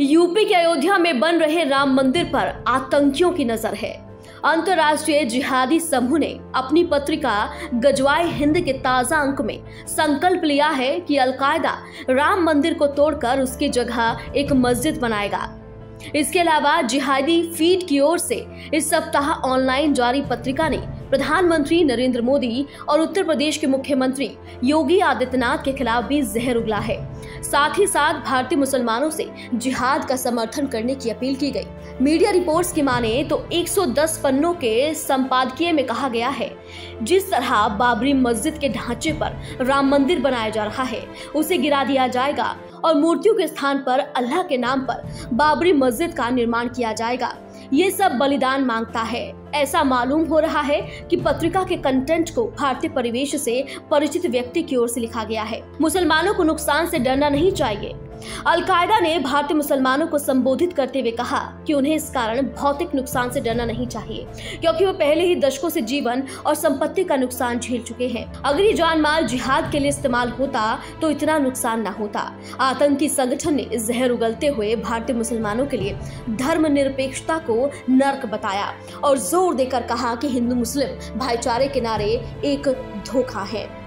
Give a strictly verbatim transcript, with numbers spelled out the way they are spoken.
UP के अयोध्या में बन रहे राम मंदिर पर आतंकियों की नजर है। अंतर्राष्ट्रीय जिहादी समूह ने अपनी पत्रिका गजवाए हिंद के ताजा अंक में संकल्प लिया है कि अलकायदा राम मंदिर को तोड़कर उसकी जगह एक मस्जिद बनाएगा। इसके अलावा जिहादी फीड की ओर से इस सप्ताह ऑनलाइन जारी पत्रिका ने प्रधानमंत्री नरेंद्र मोदी और उत्तर प्रदेश के मुख्यमंत्री योगी आदित्यनाथ के खिलाफ भी जहर उगला है। साथ ही साथ भारतीय मुसलमानों से जिहाद का समर्थन करने की अपील की गई। मीडिया रिपोर्ट्स की माने तो एक सौ दस पन्नों के संपादकीय में कहा गया है, जिस तरह बाबरी मस्जिद के ढांचे पर राम मंदिर बनाया जा रहा है उसे गिरा दिया जाएगा और मूर्तियों के स्थान पर अल्लाह के नाम पर बाबरी मस्जिद का निर्माण किया जाएगा। ये सब बलिदान मांगता है। ऐसा मालूम हो रहा है कि पत्रिका के कंटेंट को भारतीय परिवेश से परिचित व्यक्ति की ओर से लिखा गया है। मुसलमानों को नुकसान से डरना नहीं चाहिए। अलकायदा ने भारतीय मुसलमानों को संबोधित करते हुए कहा कि उन्हें इस कारण भौतिक नुकसान से डरना नहीं चाहिए, क्योंकि वो पहले ही दशकों से जीवन और संपत्ति का नुकसान झेल चुके हैं। अगर ये जानमाल जिहाद के लिए इस्तेमाल होता तो इतना नुकसान न होता। आतंकी संगठन ने जहर उगलते हुए भारतीय मुसलमानों के लिए धर्मनिरपेक्षता को नर्क बताया और जोर देकर कहा कि हिंदू मुस्लिम भाईचारे के नारे एक धोखा है।